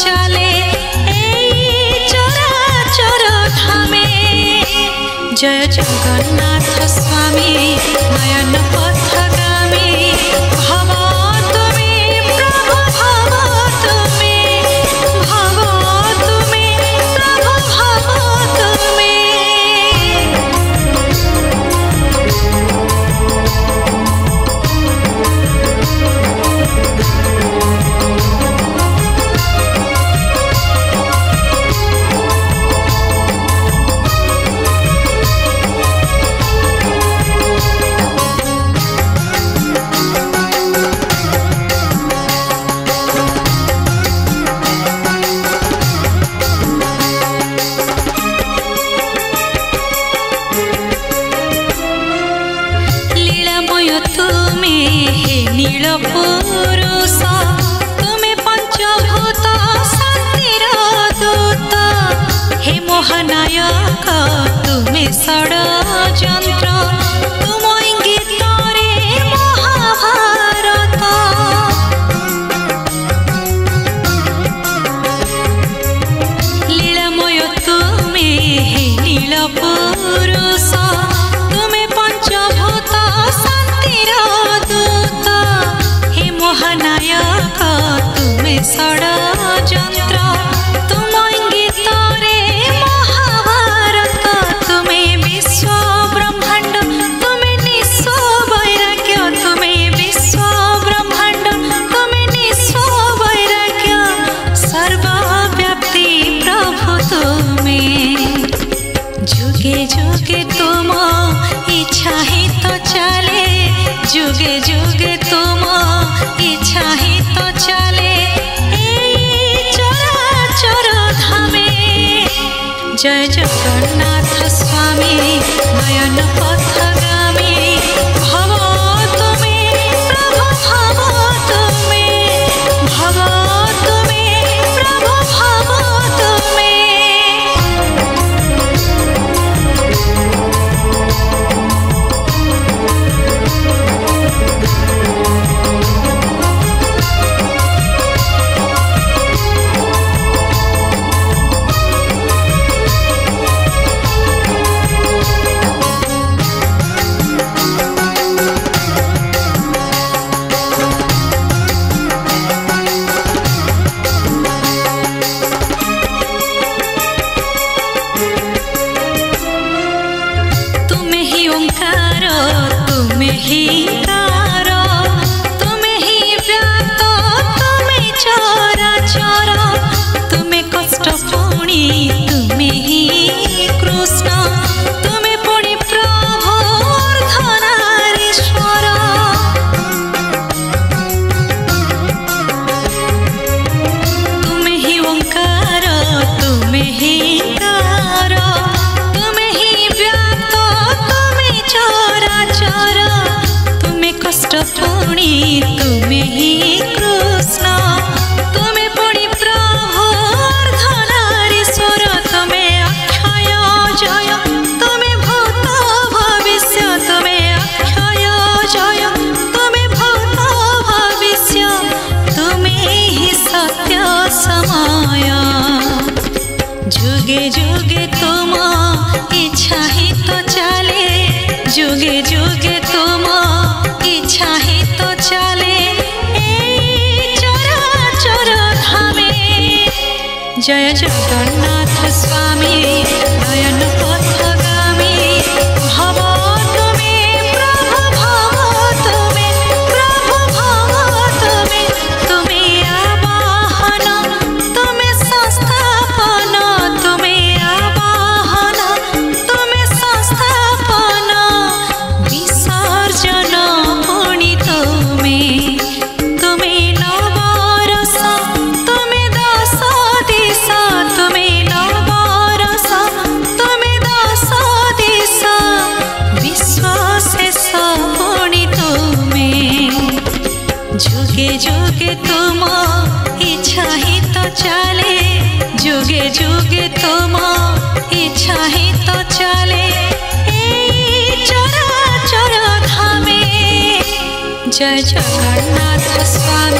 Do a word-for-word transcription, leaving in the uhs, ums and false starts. चले चोरा चोरा धामे। जय जगन्नाथ स्वामी नयन पथगामी भव तुमे प्रभु भव तुमे भव तुमे प्रभु भव तुमे। नीलपुरुष तुमे पंचभूत शांतिर दूत हे मोहनायक तुमे षड्यंत्र तुम इंगित रे महाभारत। लीलामय तुमे हे नीलपुरुष तुमे पंचभूत शांतिर नायक तुम्हें षड्यंत्र तुम इंगित रे महाभारत। तुम्हें विश्व ब्रह्मांड तुम्हें निस्व वैराग्य तुम्हें विश्व ब्रह्मांड तुम्हें निस्व वैराग्य सर्वव्यापी प्रभु तुम्हें। जुगे जुगे तुम इच्छा ही तो चले जुगे जुगे तुम इच्छा ही तो चले चोरा चोरा धामे। जय जगन्नाथ स्वामी नयन पथगामी भव तुमे प्रभु भव तुमे भव तुमे प्रभु भव तुमे। तुम्हें ही कार तुम्हें ही व्याप्त तुम्हें चोरा चोरा तुम्हें कष्ट पुणी तुम्हें ही कृष्ण तुम्हें पुणी प्रभु धनारीश्वर। तुम्हें ही ओंकार तुम्हें ही कार तुम्हें ही व्याप्त तुम्हें चोरा चोरा कष्ट पुणी तुम्हें ही कृष्ण तुम्हें पुणी प्रभु धनारीश्वर। तुम्हें अक्षय जय तुम्हें भूत भविष्य तुम्हें अक्षय जय तुम्हें भूत भविष्य तुम्हें ही सत्य समय। जुगे जुगे तुम इच्छा ही तो चले जुगे जुगे तुम इच्छा ही तो चले चोरा चोरा धामे। जय जगन्नाथ स्वामी नयन पथगामी भव तुमे प्रभु भव तुमे प्रभु भव तुमे। तुम्हें आवाहन तुम्हें संस्थापन तुम्हें आवाहन तुम्हें संस्थापन विसर्जन जुगे जुगे तुम इच्छा ही तो चले जुगे जुगे तुम इच्छा ही तो चले चोरा चोरा धामे। जय जगन्नाथ स्वामी।